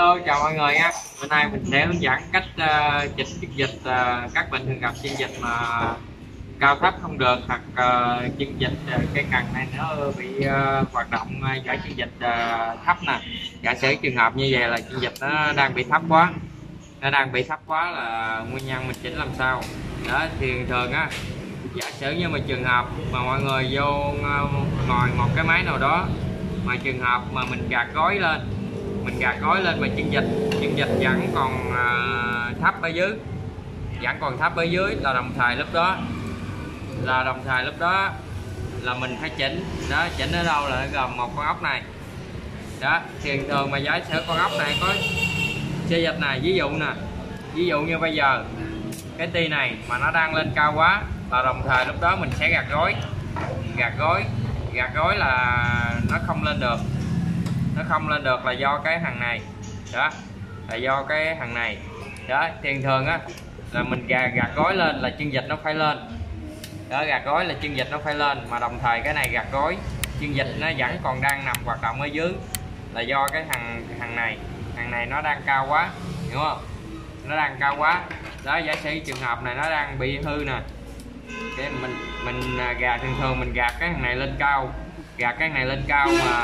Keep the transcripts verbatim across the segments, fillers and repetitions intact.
Hello, chào mọi người nha. Bữa nay mình sẽ hướng dẫn cách uh, chỉnh dung dịch uh, các bệnh thường gặp dung dịch mà cao thấp không được, hoặc uh, dung dịch uh, cái cần này nó bị uh, hoạt động uh, giải dung dịch uh, thấp nè. Giả sử trường hợp như vậy là dung dịch nó đang bị thấp quá, nó đang bị thấp quá là nguyên nhân mình chỉnh làm sao? Đó thì thường á, giả sử như mà trường hợp mà mọi người vô ngồi một cái máy nào đó mà trường hợp mà mình gạt gói lên. Mình gạt gói lên mà dung dịch dung dịch vẫn còn uh, thấp ở dưới vẫn còn thấp ở dưới là đồng thời lúc đó là đồng thời lúc đó là mình phải chỉnh. Đó, chỉnh ở đâu là gồm một con ốc này đó. Thường thường mà giả sử con ốc này có xe dịch này, ví dụ nè ví dụ như bây giờ cái ti này mà nó đang lên cao quá là đồng thời lúc đó mình sẽ gạt gói gạt gói gạt gói là nó không lên được. Nó không lên được là do cái hàng này đó, là do cái hàng này đó. Thường thường á là mình gạt, gạt gói lên là dung dịch nó phải lên đó, gạt gói là dung dịch nó phải lên, mà đồng thời cái này gạt gói dung dịch nó vẫn còn đang nằm hoạt động ở dưới là do cái hàng hàng này hàng này nó đang cao quá, hiểu không? Nó đang cao quá đó. Giả sử trường hợp này nó đang bị hư nè, cái mình mình gạt thường thường mình gạt cái hàng này lên cao gạt cái này lên cao mà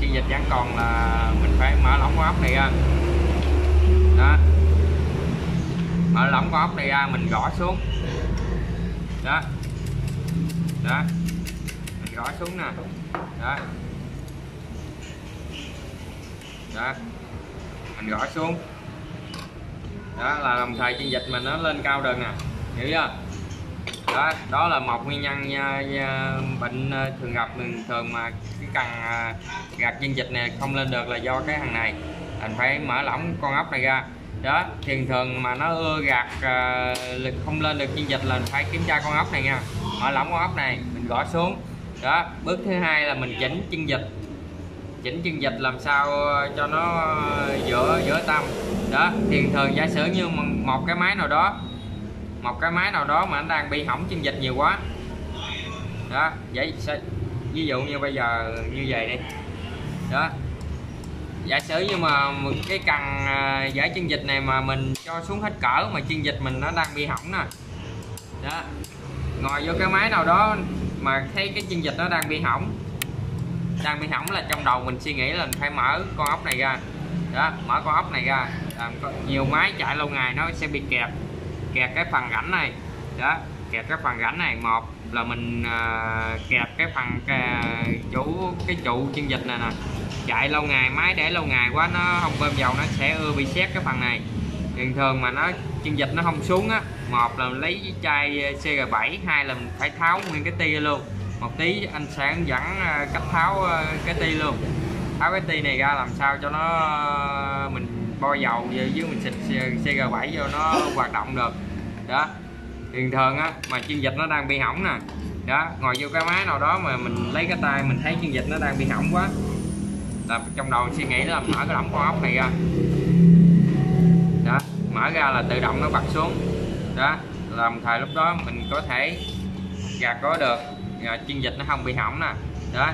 dung dịch vẫn còn là mình phải mở lỏng con ốc này ra đó, mở lỏng con ốc này ra mình gõ xuống đó đó mình gõ xuống nè đó đó mình gõ xuống đó là đồng thời dung dịch mình nó lên cao được nè, hiểu chưa? Đó, đó là một nguyên nhân uh, bệnh uh, thường gặp mình thường mà cái cần uh, gạt dung dịch này không lên được là do cái hàng này, mình phải mở lỏng con ốc này ra đó. Thường thường mà nó ưa gạt uh, không lên được dung dịch là mình phải kiểm tra con ốc này nha, mở lỏng con ốc này mình gõ xuống đó. Bước thứ hai là mình chỉnh dung dịch chỉnh dung dịch làm sao cho nó giữa giữa tâm đó. Thường thường giả sử như một cái máy nào đó một cái máy nào đó mà nó đang bị hỏng dung dịch nhiều quá đó, vậy ví dụ như bây giờ như vậy đi đó. Giả sử nhưng mà cái cần giải dung dịch này mà mình cho xuống hết cỡ mà dung dịch mình nó đang bị hỏng nè đó, ngồi vô cái máy nào đó mà thấy cái dung dịch nó đang bị hỏng đang bị hỏng là trong đầu mình suy nghĩ là mình phải mở con ốc này ra đó, mở con ốc này ra. Làm nhiều máy chạy lâu ngày nó sẽ bị kẹt kẹt cái phần rãnh này đó, kẹt cái phần rãnh này. Một là mình uh, kẹt cái phần cái, chủ cái trụ dung dịch này nè, chạy lâu ngày máy để lâu ngày quá nó không bơm dầu nó sẽ ưa bị xét cái phần này. Thường thường mà nó dung dịch nó không xuống á, một là lấy chai xê giê bảy, hai là mình phải tháo nguyên cái ti luôn. Một tí anh sẽ hướng dẫn cách tháo cái ti luôn, tháo cái ti này ra làm sao cho nó mình bo dầu dưới mình xịt xê giê bảy vô nó hoạt động được đó. Thường thường á mà dung dịch nó đang bị hỏng nè đó, ngồi vô cái máy nào đó mà mình lấy cái tay mình thấy dung dịch nó đang bị hỏng quá là trong đầu suy nghĩ là mở cái lỏng con ốc này ra đó, mở ra là tự động nó bật xuống đó. Đồng thời lúc đó mình có thể gạt có được dung dịch nó không bị hỏng nè đó.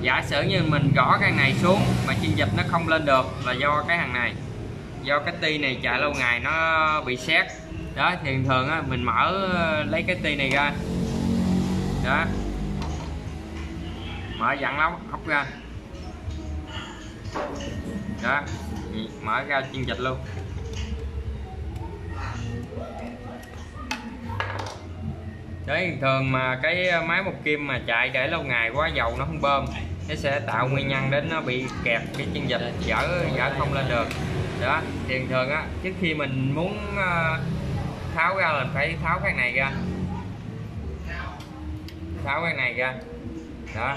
Giả sử như mình gõ cái này xuống mà dung dịch nó không lên được là do cái hàng này, do cái ti này chạy lâu ngày nó bị sét đó. Thường thường á, mình mở lấy cái ti này ra đó, mở dặn lóc ốc ra đó, mở ra dung dịch luôn đấy. Thường mà cái máy một kim mà chạy để lâu ngày quá dầu nó không bơm, nó sẽ tạo nguyên nhân đến nó bị kẹt cái dung dịch dở dở không lên được đó. Thường thường á, trước khi mình muốn tháo ra là mình phải tháo cái này ra tháo cái này ra đó,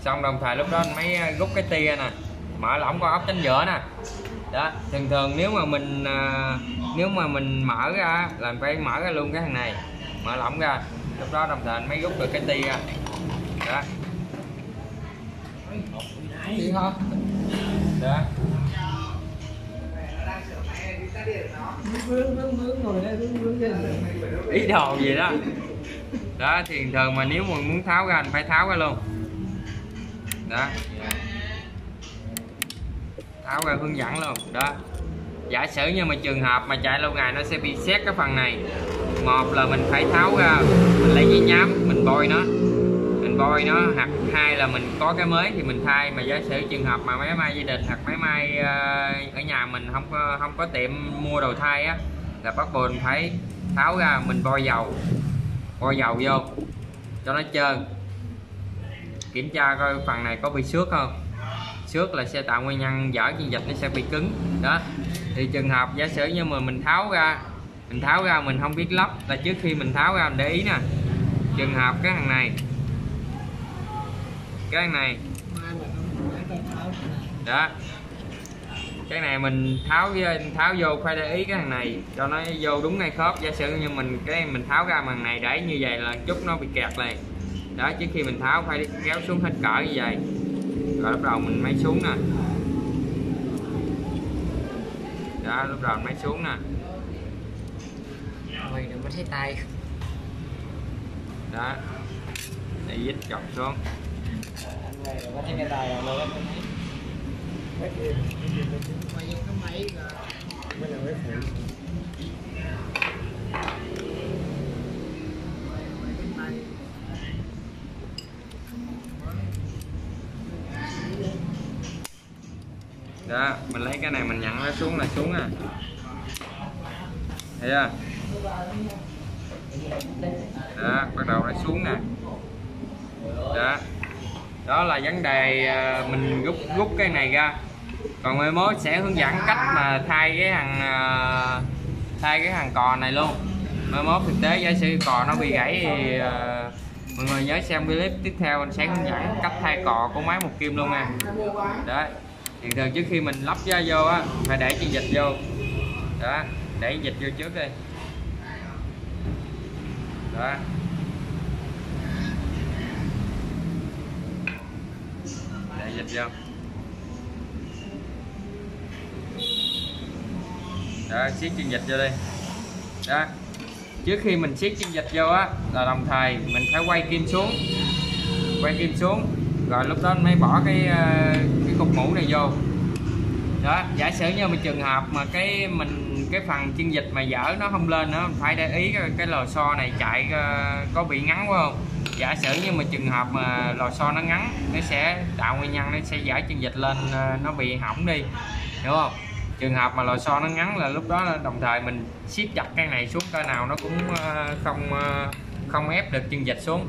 xong đồng thời lúc đó mình mới rút cái ti ra nè, mở lỏng con ốc chính giữa nè đó. Thường thường nếu mà mình nếu mà mình mở ra là mình phải mở ra luôn cái thằng này, mở lỏng ra, lúc đó đồng thời mới rút được cái ti ra đó. Đó. Đó. Ý đồ gì đó đó. Thì thường mà nếu mà muốn tháo ra anh phải tháo ra luôn đó, tháo ra hướng dẫn luôn đó. Giả sử như mà trường hợp mà chạy lâu ngày nó sẽ bị xét cái phần này. Một là mình phải tháo ra, mình lấy giấy nhám mình bôi nó, mình bôi nó, hoặc hai là mình có cái mới thì mình thay. Mà giả sử trường hợp mà máy may gia đình hoặc máy may ở nhà mình không có, không có tiệm mua đồ thay á, là bắt buộc mình phải tháo ra mình bôi dầu, bôi dầu vô cho nó trơn, kiểm tra coi phần này có bị xước không. Xước là sẽ tạo nguyên nhân dở viên dịch nó sẽ bị cứng đó. Thì trường hợp giả sử như mà mình tháo ra, mình tháo ra mình không biết lắp, là trước khi mình tháo ra mình để ý nè. Trường hợp cái thằng này, cái thằng này đó, cái này mình tháo tháo vô phải để ý cái thằng này cho nó vô đúng ngay khớp. Giả sử như mình cái mình tháo ra thằng này để như vậy là chút nó bị kẹt liền đó. Trước khi mình tháo phải kéo xuống hết cỡ như vậy, rồi lúc đầu mình máy xuống nè đó, lúc đầu máy xuống nè. Ôi đừng có thấy tay đó, để dít chọc xuống. Đó, mình lấy cái này mình nhặn nó xuống là xuống à. Thấy chưa? Đó, bắt đầu nó xuống nè. Đó. Đó là vấn đề mình rút rút cái này ra. Còn mai mốt sẽ hướng dẫn cách mà thay cái hàng thay cái hàng cò này luôn. Mai mốt thực tế giả sử cò nó bị gãy thì mọi người nhớ xem clip tiếp theo, mình sẽ hướng dẫn cách thay cò của máy một kim luôn nha. Đó. Thì thường trước khi mình lắp ra vô á, phải để chân dịch vô đó, để dịch vô trước đi đó. Để dịch vô đó, siết chân dịch vô đi đó. Trước khi mình siết chân dịch vô á, là đồng thời mình phải quay kim xuống, quay kim xuống rồi lúc đó mới bỏ cái cái cục mũ này vô đó. Giả sử như một trường hợp mà cái mình cái phần chân vịt mà dở nó không lên nữa, phải để ý cái, cái lò xo này chạy có bị ngắn quá không. Giả sử như một trường hợp mà lò xo nó ngắn, nó sẽ tạo nguyên nhân nó sẽ dở chân vịt lên, nó bị hỏng đi, hiểu không. Trường hợp mà lò xo nó ngắn là lúc đó đồng thời mình siết chặt cái này xuống, cái nào nó cũng không không ép được chân vịt xuống.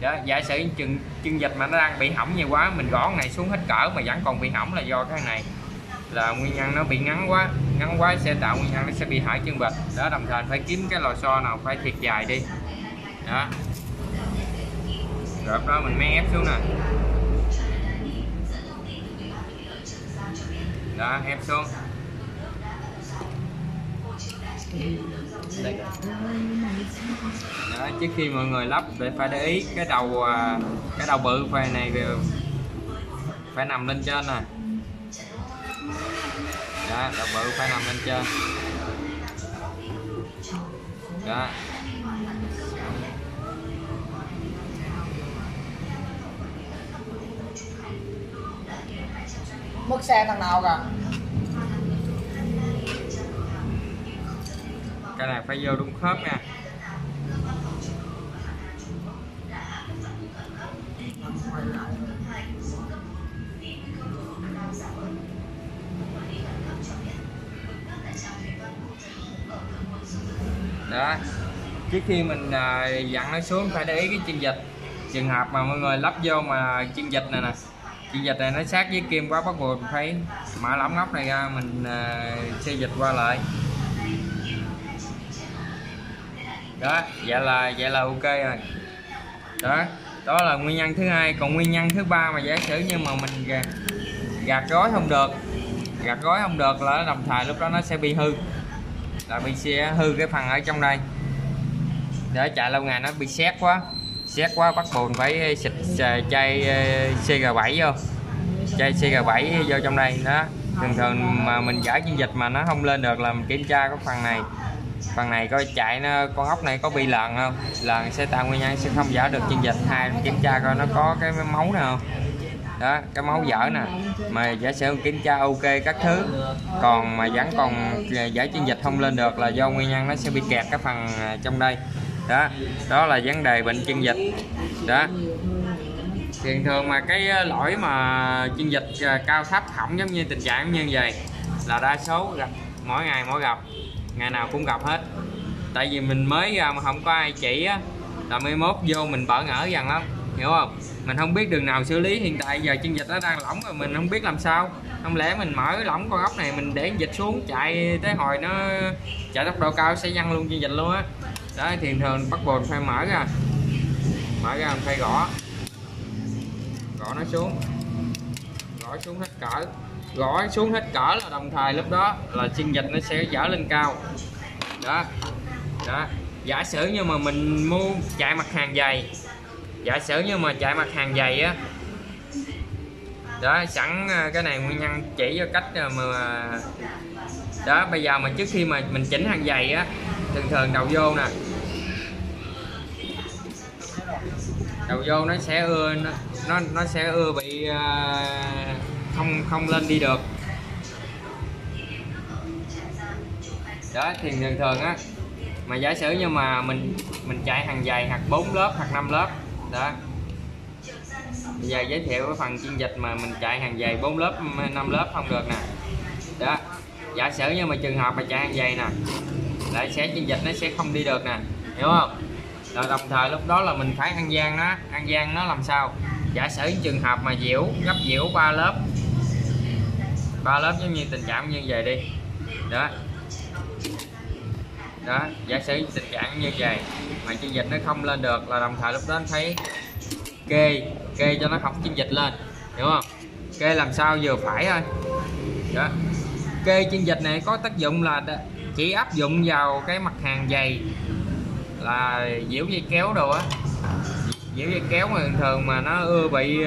Đó, giả sử chân, chân vịt mà nó đang bị hỏng nhiều quá, mình gõ này xuống hết cỡ mà vẫn còn bị hỏng là do cái này, là nguyên nhân nó bị ngắn quá. Ngắn quá sẽ tạo nguyên nhân nó sẽ bị hở chân vịt đó. Đồng thời phải kiếm cái lò xo nào phải thiệt dài đi đó, rồi đó mình mới ép xuống nè đó, ép xuống. Đó, trước khi mọi người lắp để phải để ý cái đầu cái đầu bự phai này phải nằm lên trên nè. Đó, đầu bự phải nằm lên trên. Đó. Mất xe thằng nào cả. Cái này phải vô đúng khớp nha. Đó. Trước khi mình dặn nó xuống phải để ý cái chân vịt. Trường hợp mà mọi người lắp vô mà chân vịt này nè, chân vịt này nó sát với kim quá, bắt buộc mình phải mở lõm ngóc này ra, mình xê vịt qua lại. Đó, vậy là vậy là ok rồi. Đó, đó là nguyên nhân thứ hai. Còn nguyên nhân thứ ba mà giả sử như mà mình gạt, gạt gói không được, gạt gói không được là đồng thời lúc đó nó sẽ bị hư, là mình sẽ hư cái phần ở trong đây. Để chạy lâu ngày nó bị sét quá, sét quá bắt buồn phải xịt chai xê giê bảy vô, chai xê giê bảy vô trong đây đó. Thường thường mà mình giải chiến dịch mà nó không lên được là mình kiểm tra cái phần này, phần này coi chạy nó, con ốc này có bị lợn không, lợn sẽ tạo nguyên nhân sẽ không giả được chân dịch. Hai, kiểm tra coi nó có cái máu nào không đó, cái máu dở nè, mà giả sử kiểm tra ok các thứ, còn mà vẫn còn giải chuyển dịch không lên được là do nguyên nhân nó sẽ bị kẹt cái phần trong đây đó, đó là vấn đề bệnh chuyển dịch đó. Thường thường mà cái lỗi mà chuyển dịch cao thấp hỏng giống như tình trạng như vậy là đa số gặp, mỗi ngày mỗi gặp, ngày nào cũng gặp hết. Tại vì mình mới ra mà không có ai chỉ á, là mai mốt vô mình bỡ ngỡ dần lắm, hiểu không? Mình không biết đường nào xử lý, hiện tại giờ chân vịt nó đang lỏng rồi mình không biết làm sao. Không lẽ mình mở lỏng con ốc này mình để vịt xuống chạy tới hồi nó chạy tốc độ cao sẽ văng luôn chân vịt luôn á. Đó, thường thường bắt buộc phải mở ra, mở ra mình phải gõ, gõ nó xuống, gõ xuống hết cỡ, gõ xuống hết cỡ là đồng thời lúc đó là chân vịt nó sẽ dở lên cao. Đó, đó. Giả sử như mà mình mua chạy mặt hàng dày, giả sử như mà chạy mặt hàng dày á đó, sẵn cái này nguyên nhân chỉ cho cách mà đó. Bây giờ mà trước khi mà mình chỉnh hàng dày á, thường thường đầu vô nè, đầu vô nó sẽ ưa nó nó, nó sẽ ưa bị không không lên đi được đó. Thì thường thường á, mà giả sử như mà mình mình chạy hàng dài hoặc bốn lớp hoặc năm lớp đó. Bây giờ giới thiệu cái phần chuyên dịch mà mình chạy hàng dài bốn lớp năm lớp không được nè đó. Giả sử như mà trường hợp mà chạy hàng dài nè lại sẽ chuyên dịch nó sẽ không đi được nè, hiểu không? Rồi đồng thời lúc đó là mình phải ăn gian nó, ăn gian nó làm sao. Giả sử trường hợp mà diễu gấp diễu ba lớp ba lớp giống như tình trạng như vậy đi đó. Đó, giả sử tình trạng như vậy mà chân vịt nó không lên được là đồng thời lúc đó anh thấy kê kê cho nó học chân vịt lên, hiểu không? Kê làm sao vừa phải thôi đó. Kê chân vịt này có tác dụng là chỉ áp dụng vào cái mặt hàng dày là diễu dây kéo đồ á, diễu dây kéo mà thường mà nó ưa bị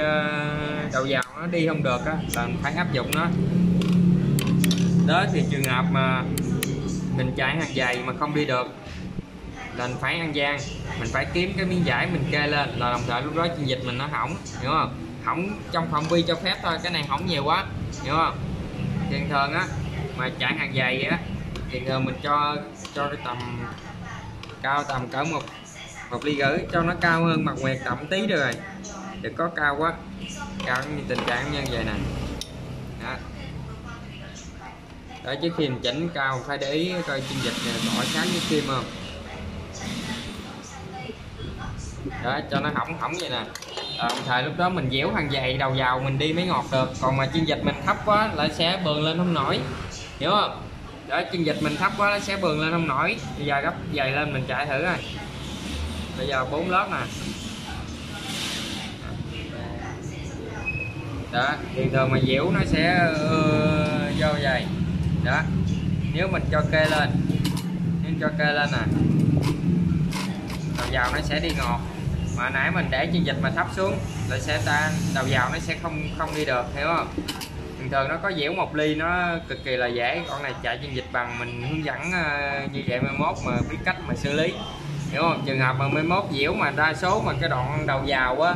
đầu vào nó đi không được á là mình phải áp dụng nó đó. Thì trường hợp mà mình chạy hàng dài mà không đi được là mình phải ăn gian, mình phải kiếm cái miếng giải mình kê lên là đồng thời lúc đó chân vịt mình nó hỏng, hiểu không? Hỏng trong phạm vi cho phép thôi, cái này hỏng nhiều quá, hiểu không? Thường thường á mà chạy hàng dài á, thường thường mình cho cho cái tầm cao tầm cỡ một một ly rưỡi, cho nó cao hơn mặt nguyệt tầm tí được rồi, đừng có cao quá, cao như tình trạng như vậy nè. Đó, trước khi mình chỉnh cao phải để ý coi chân vịt tỏi sáng với kim không đó, cho nó hỏng hỏng vậy nè. Đồng thời lúc đó mình dẻo hàng dày đầu vào mình đi mới ngọt được, còn mà chân vịt mình thấp quá lại sẽ bường lên không nổi, hiểu không? Đó, chân vịt mình thấp quá nó sẽ bường lên không nổi. Bây giờ gấp dày lên mình chạy thử rồi. Bây giờ bốn lớp nè đó, thì thường mà dẻo nó sẽ uh, vô dày đó. Nếu mình cho kê lên, nếu cho kê lên nè, đầu vào nó sẽ đi ngọt, mà nãy mình để chân vịt mà thấp xuống là sẽ tan, đầu vào nó sẽ không không đi được, hiểu không? Thường thường nó có dẻo một ly nó cực kỳ là dễ, con này chạy chân vịt bằng mình hướng dẫn như vậy mai mốt mà biết cách mà xử lý, hiểu không? Trường hợp mà mai mốt dẻo mà đa số mà cái đoạn đầu vào á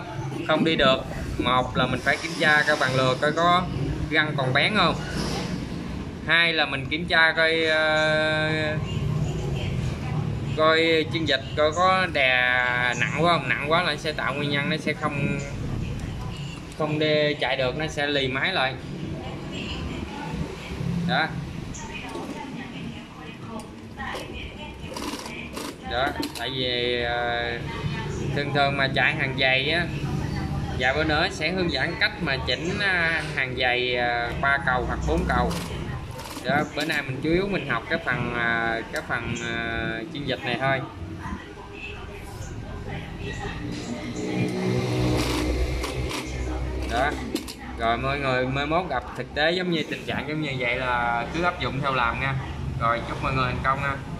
không đi được, một là mình phải kiểm tra coi bằng lừa coi có răng còn bén không, hai là mình kiểm tra coi uh, coi chân vịt coi có đè nặng quá không, nặng quá là sẽ tạo nguyên nhân nó sẽ không không đi chạy được, nó sẽ lì máy lại đó. Đó, tại vì uh, thường thường mà chạy hàng dày á, và bữa nữa sẽ hướng dẫn cách mà chỉnh uh, hàng dày uh, ba cầu hoặc bốn cầu. Đó, bữa nay mình chủ yếu mình học cái phần cái phần uh, chuyên dịch này thôi. Đó. Rồi mọi người mai mốt gặp thực tế giống như tình trạng giống như vậy là cứ áp dụng theo làm nha. Rồi chúc mọi người thành công nha.